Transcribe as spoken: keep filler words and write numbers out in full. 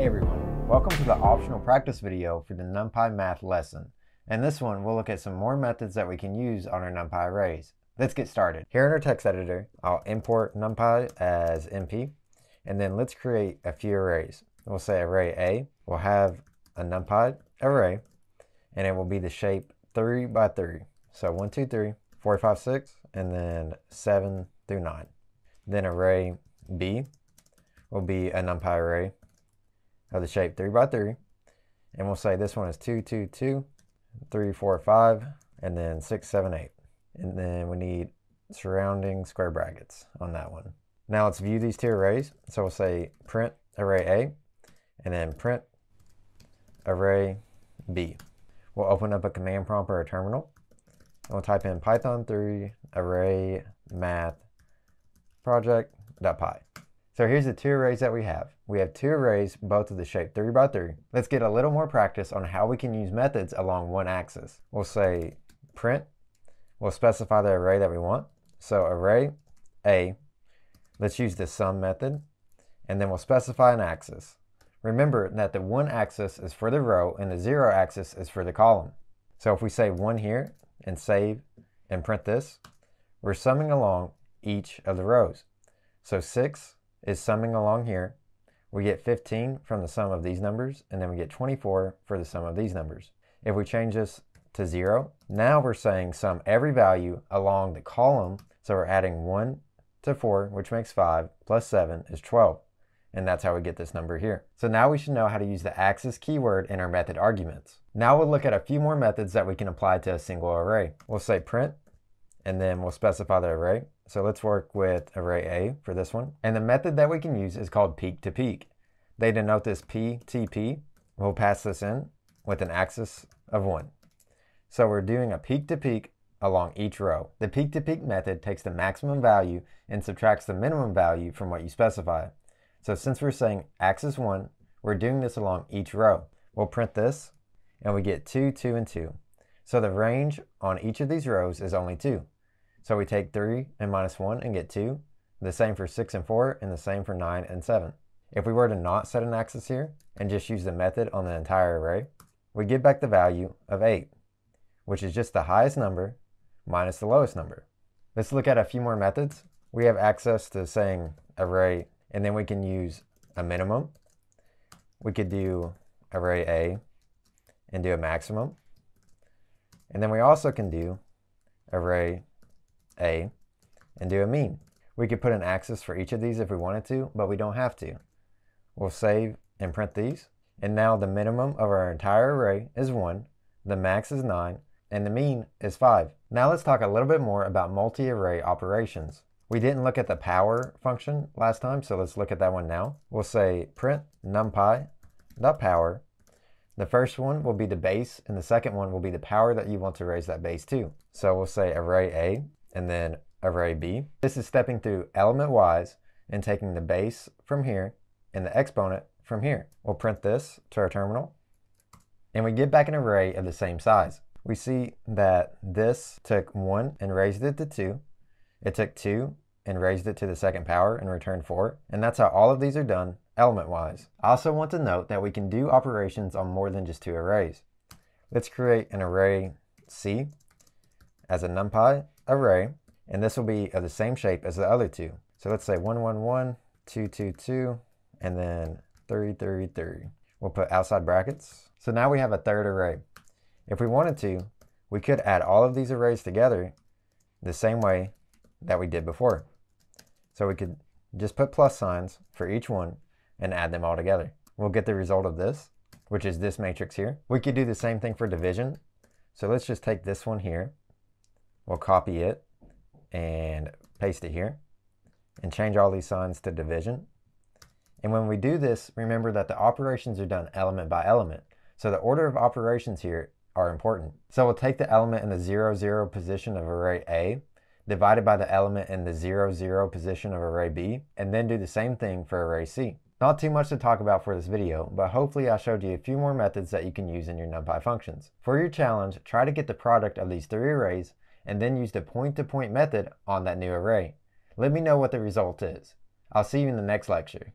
Hey everyone, welcome to the optional practice video for the NumPy math lesson. In this one, we'll look at some more methods that we can use on our NumPy arrays. Let's get started. Here in our text editor, I'll import NumPy as N P, and then let's create a few arrays. We'll say array A will have a NumPy array, and it will be the shape three by three. So one, two, three, four, five, six, and then seven through nine. Then array B will be a NumPy array of the shape three by three, and we'll say this one is two, two, two, three, four, five, and then six, seven, eight. And then we need surrounding square brackets on that one. Now let's view these two arrays. So we'll say print array A, and then print array B. We'll open up a command prompt or a terminal, and we'll type in Python three array math project.py. So here's the two arrays that we have. We have two arrays, both of the shape three by three. Let's get a little more practice on how we can use methods along one axis. We'll say print. We'll specify the array that we want. So array A, let's use the sum method, and then we'll specify an axis. Remember that the one axis is for the row and the zero axis is for the column. So if we say one here and save and print this, we're summing along each of the rows. So six is summing along here. We get fifteen from the sum of these numbers, and then we get twenty-four for the sum of these numbers. If we change this to zero, now we're saying sum every value along the column. So we're adding one to four, which makes five, plus seven is twelve. And that's how we get this number here. So now we should know how to use the axis keyword in our method arguments. Now we'll look at a few more methods that we can apply to a single array. We'll say print, and then we'll specify the array. So let's work with array A for this one. And the method that we can use is called peak to peak. They denote this P T P. We'll pass this in with an axis of one. So we're doing a peak to peak along each row. The peak to peak method takes the maximum value and subtracts the minimum value from what you specify. So since we're saying axis one, we're doing this along each row. We'll print this, and we get two, two, and two. So the range on each of these rows is only two. So we take three and minus one and get two, the same for six and four, and the same for nine and seven. If we were to not set an axis here and just use the method on the entire array, we get back the value of eight, which is just the highest number minus the lowest number. Let's look at a few more methods. We have access to saying array, and then we can use a minimum. We could do array A and do a maximum. And then we also can do array A and do a mean. We could put an axis for each of these if we wanted to, but we don't have to. We'll save and print these. And now the minimum of our entire array is one, the max is nine, and the mean is five. Now let's talk a little bit more about multi-array operations. We didn't look at the power function last time, so let's look at that one now. We'll say print numpy.power. The first one will be the base, and the second one will be the power that you want to raise that base to. So we'll say array A and then array B. This is stepping through element-wise and taking the base from here and the exponent from here. We'll print this to our terminal, and we get back an array of the same size. We see that this took one and raised it to two. It took two and raised it to the second power and returned four. And that's how all of these are done element-wise. I also want to note that we can do operations on more than just two arrays. Let's create an array C as a NumPy array, and this will be of the same shape as the other two. So let's say one, one, one, two, two, two, and then three, three, three. We'll put outside brackets. So now we have a third array. If we wanted to, we could add all of these arrays together the same way that we did before. So we could just put plus signs for each one and add them all together. We'll get the result of this, which is this matrix here. We could do the same thing for division. So let's just take this one here. We'll copy it and paste it here and change all these signs to division. And when we do this, remember that the operations are done element by element. So the order of operations here are important. So we'll take the element in the zero, zero position of array A divided by the element in the zero, zero position of array B, and then do the same thing for array C. Not too much to talk about for this video, but hopefully I showed you a few more methods that you can use in your NumPy functions. For your challenge, try to get the product of these three arrays and then use the point-to-point method on that new array. Let me know what the result is. I'll see you in the next lecture.